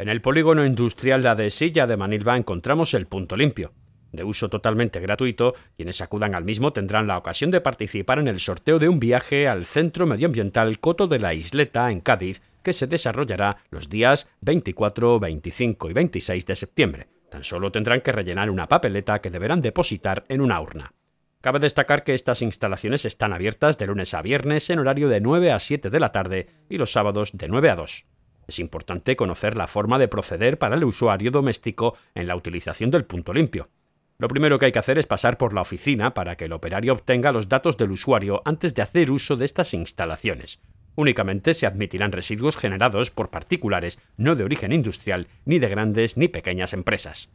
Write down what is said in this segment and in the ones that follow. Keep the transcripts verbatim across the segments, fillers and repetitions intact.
En el polígono industrial La Dehesilla de Manilva encontramos el Punto Limpio. De uso totalmente gratuito, quienes acudan al mismo tendrán la ocasión de participar en el sorteo de un viaje al Centro Medioambiental Coto de la Isleta, en Cádiz, que se desarrollará los días veinticuatro, veinticinco y veintiséis de septiembre. Tan solo tendrán que rellenar una papeleta que deberán depositar en una urna. Cabe destacar que estas instalaciones están abiertas de lunes a viernes en horario de nueve a siete de la tarde y los sábados de nueve a dos. Es importante conocer la forma de proceder para el usuario doméstico en la utilización del Punto Limpio. Lo primero que hay que hacer es pasar por la oficina para que el operario obtenga los datos del usuario antes de hacer uso de estas instalaciones. Únicamente se admitirán residuos generados por particulares, no de origen industrial, ni de grandes ni pequeñas empresas.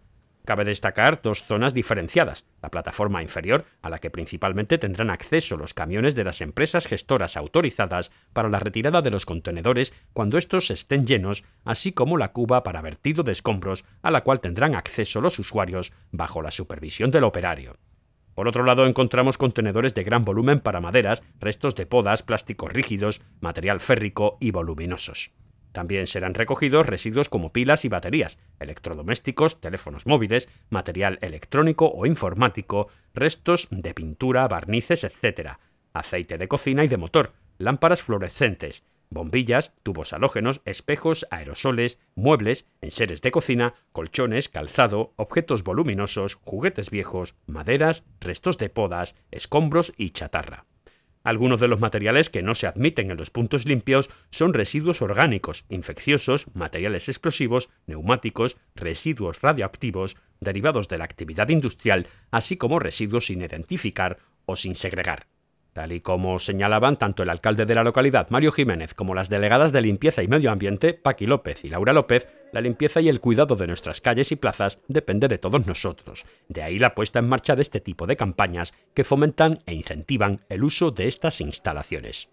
Cabe destacar dos zonas diferenciadas: la plataforma inferior, a la que principalmente tendrán acceso los camiones de las empresas gestoras autorizadas para la retirada de los contenedores cuando estos estén llenos, así como la cuba para vertido de escombros, a la cual tendrán acceso los usuarios bajo la supervisión del operario. Por otro lado, encontramos contenedores de gran volumen para maderas, restos de podas, plásticos rígidos, material férrico y voluminosos. También serán recogidos residuos como pilas y baterías, electrodomésticos, teléfonos móviles, material electrónico o informático, restos de pintura, barnices, etcétera, aceite de cocina y de motor, lámparas fluorescentes, bombillas, tubos halógenos, espejos, aerosoles, muebles, enseres de cocina, colchones, calzado, objetos voluminosos, juguetes viejos, maderas, restos de podas, escombros y chatarra. Algunos de los materiales que no se admiten en los puntos limpios son residuos orgánicos, infecciosos, materiales explosivos, neumáticos, residuos radioactivos, derivados de la actividad industrial, así como residuos sin identificar o sin segregar. Tal y como señalaban tanto el alcalde de la localidad, Mario Jiménez, como las delegadas de Limpieza y Medio Ambiente, Paqui López y Laura López, la limpieza y el cuidado de nuestras calles y plazas depende de todos nosotros. De ahí la puesta en marcha de este tipo de campañas que fomentan e incentivan el uso de estas instalaciones.